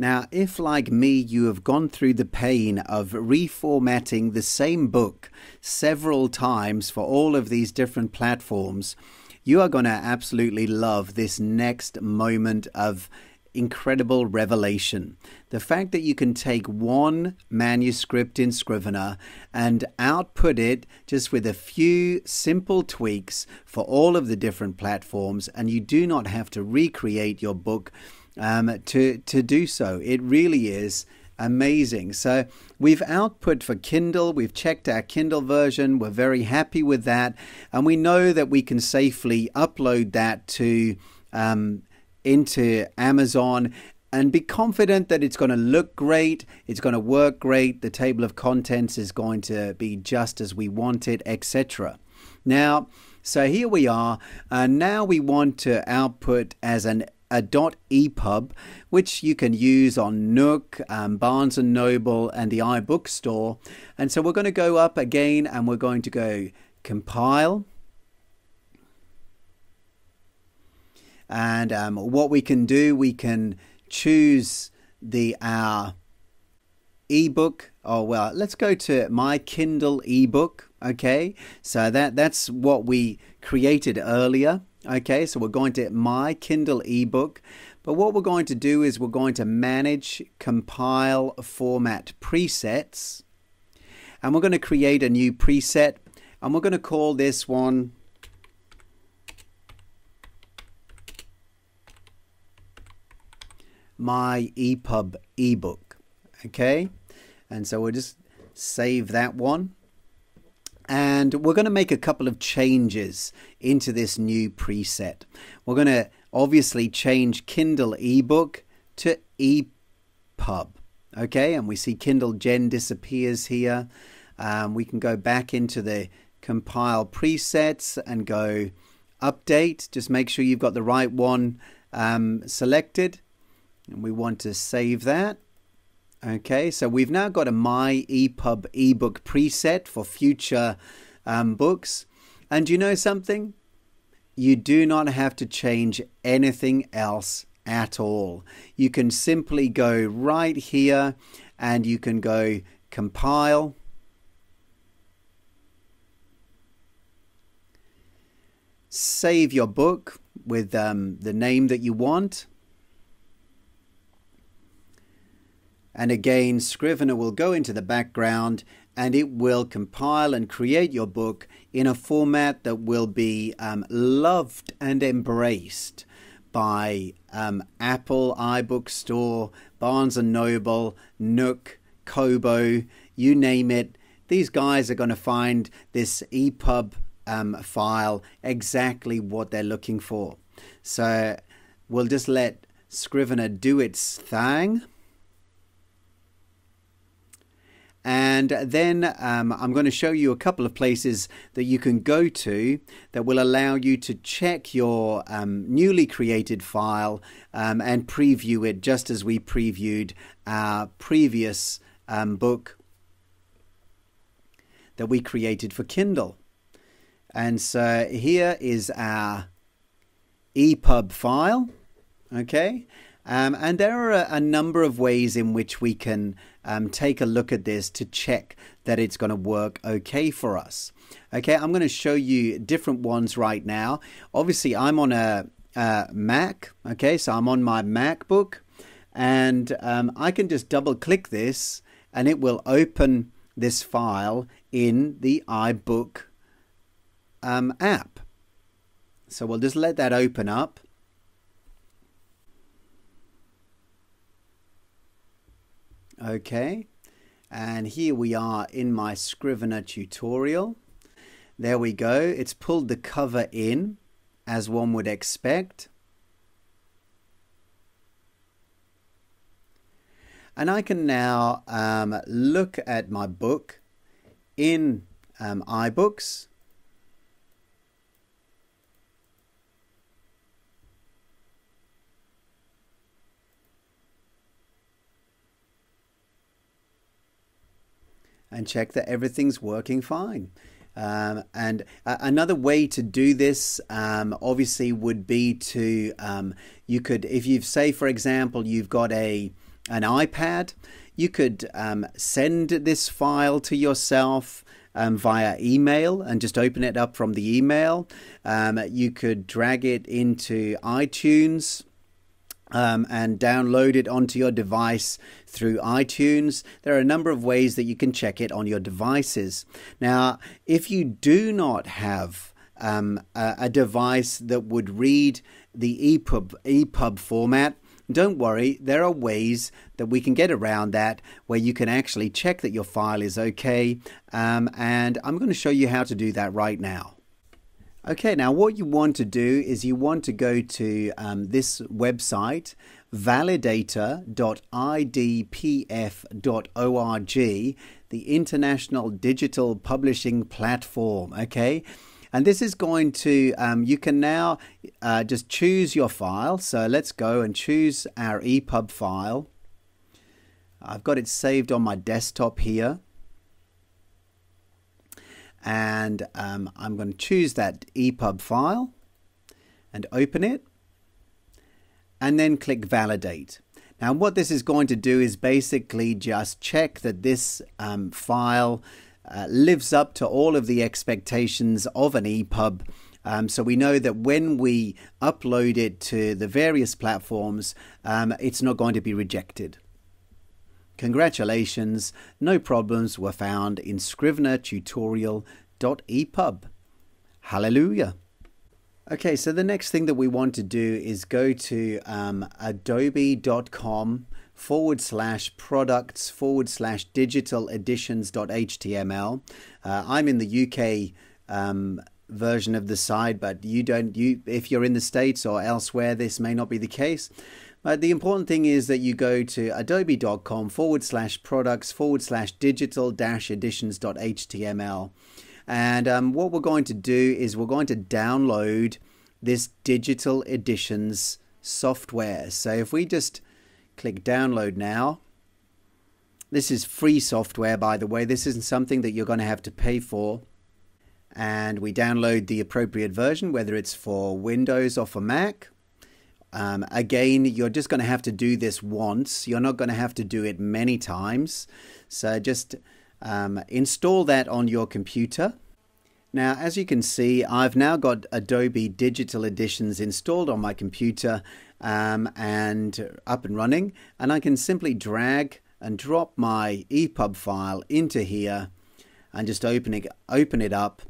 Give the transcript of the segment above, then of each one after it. Now, if like me, you have gone through the pain of reformatting the same book several times for all of these different platforms, you are going to absolutely love this next moment of incredible revelation. The fact that you can take one manuscript in Scrivener and output it just with a few simple tweaks for all of the different platforms, and you do not have to recreate your book to do so. It really is amazing. So we've output for Kindle, we've checked our Kindle version, we're very happy with that, and we know that we can safely upload that to into Amazon and be confident that it's going to look great, it's going to work great, the table of contents is going to be just as we want it, etc. Now, so here we are, and now we want to output as a .epub, which you can use on Nook, Barnes and Noble, and the iBookstore. And so we're going to go up again, and we're going to go compile. And what we can do, we can choose our ebook. Oh, well, let's go to my Kindle ebook. Okay, so that's what we created earlier. Okay, so we're going to my Kindle ebook. But what we're going to do is we're going to manage compile format presets. And we're going to create a new preset. And we're going to call this one my EPUB ebook. Okay, and so we'll just save that one, and we're going to make a couple of changes into this new preset. We're going to obviously change Kindle ebook to EPUB. Okay, and we see Kindle Gen disappears here. We can go back into the compile presets and go update. Just make sure you've got the right one selected. And we want to save that. Okay, so we've now got a My EPUB ebook preset for future books. And you know something? You do not have to change anything else at all. You can simply go right here and you can go compile. Save your book with the name that you want. And again, Scrivener will go into the background and it will compile and create your book in a format that will be loved and embraced by Apple, iBookstore, Barnes and Noble, Nook, Kobo, you name it. These guys are going to find this EPUB file exactly what they're looking for. So we'll just let Scrivener do its thing. And then I'm going to show you a couple of places that you can go to that will allow you to check your newly created file and preview it just as we previewed our previous book that we created for Kindle. And so here is our EPUB file, okay? And there are a number of ways in which we can take a look at this to check that it's going to work okay for us. Okay, I'm going to show you different ones right now. Obviously, I'm on a Mac. Okay, so I'm on my MacBook, and I can just double click this and it will open this file in the iBook app. So we'll just let that open up. Okay, and here we are in my Scrivener tutorial. There we go. It's pulled the cover in, as one would expect. And I can now look at my book in iBooks. And check that everything's working fine. And another way to do this obviously would be to, you could, if you've, say for example, you've got an iPad. You could send this file to yourself via email and just open it up from the email. You could drag it into iTunes and download it onto your device through iTunes. There are a number of ways that you can check it on your devices. Now, if you do not have a device that would read the EPUB format, don't worry, there are ways that we can get around that, where you can actually check that your file is okay, and I'm going to show you how to do that right now. Okay, now what you want to do is you want to go to this website, validator.idpf.org, the International Digital Publishing Platform, okay? And this is going to, you can now just choose your file. So let's go and choose our EPUB file. I've got it saved on my desktop here. And I'm going to choose that EPUB file and open it. And then click Validate. Now what this is going to do is basically just check that this file lives up to all of the expectations of an EPUB, so we know that when we upload it to the various platforms, it's not going to be rejected. Congratulations, no problems were found in Scrivener tutorial.epub. Hallelujah. Okay, so the next thing that we want to do is go to adobe.com/products/digitaleditions.html. I'm in the UK version of the site, but if you're in the States or elsewhere, this may not be the case. But the important thing is that you go to adobe.com/products/digital-editions.html. And what we're going to do is we're going to download this Digital Editions software. So if we just click download now, this is free software, by the way. This isn't something that you're going to have to pay for. And we download the appropriate version, whether it's for Windows or for Mac. Again, you're just going to have to do this once. You're not going to have to do it many times. So just install that on your computer. Now, as you can see, I've now got Adobe Digital Editions installed on my computer and up and running, and I can simply drag and drop my EPUB file into here and just open it up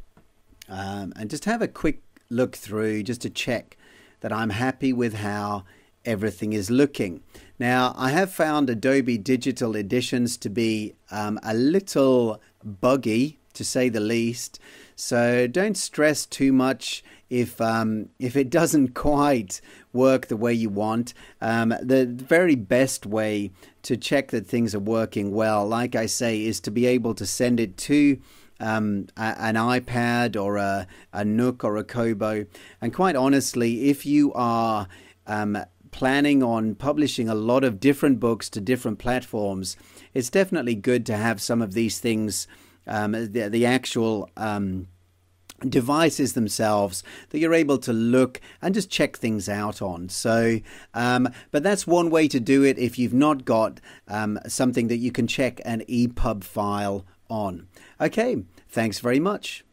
and just have a quick look through just to check that I'm happy with how everything is looking. Now, I have found Adobe Digital Editions to be a little buggy, to say the least. So don't stress too much if it doesn't quite work the way you want. The very best way to check that things are working well, like I say, is to be able to send it to an iPad or a Nook or a Kobo. And quite honestly, if you are planning on publishing a lot of different books to different platforms, it's definitely good to have some of these things, the actual devices themselves, that you're able to look and just check things out on. So but that's one way to do it if you've not got something that you can check an EPUB file on. Okay, thanks very much.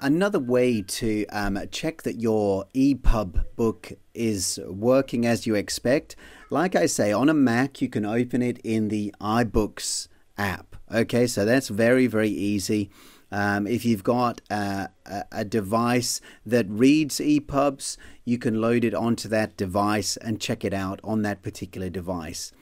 Another way to check that your EPUB book is working as you expect, like I say, on a Mac you can open it in the iBooks app. Okay, so that's very, very easy. If you've got a device that reads EPUBs, you can load it onto that device and check it out on that particular device.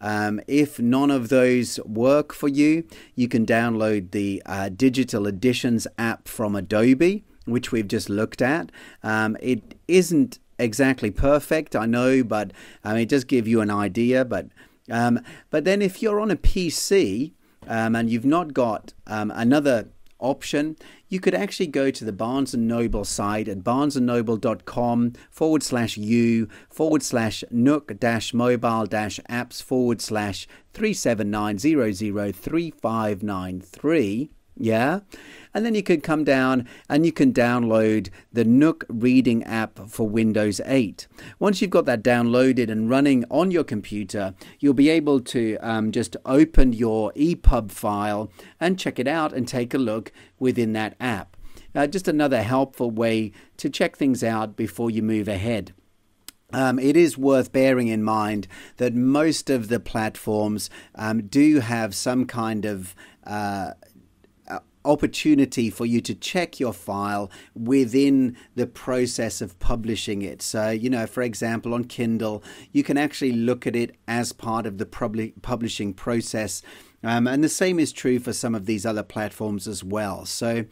If none of those work for you, you can download the Digital Editions app from Adobe, which we've just looked at. It isn't exactly perfect, I know, but it does give you an idea. But then if you're on a PC and you've not got another option, you could actually go to the Barnes and Noble site at barnesandnoble.com/u/nook-mobile-apps/379003593 Yeah. And then you can come down and you can download the Nook reading app for Windows 8. Once you've got that downloaded and running on your computer, you'll be able to just open your EPUB file and check it out and take a look within that app. Just another helpful way to check things out before you move ahead. It is worth bearing in mind that most of the platforms do have some kind of opportunity for you to check your file within the process of publishing it. So, you know, for example, on Kindle, you can actually look at it as part of the publishing process. And the same is true for some of these other platforms as well. So,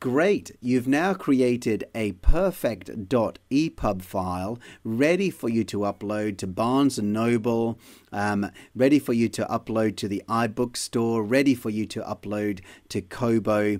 great. You've now created a perfect.epub file ready for you to upload to Barnes and Noble, ready for you to upload to the iBookstore, ready for you to upload to Kobo,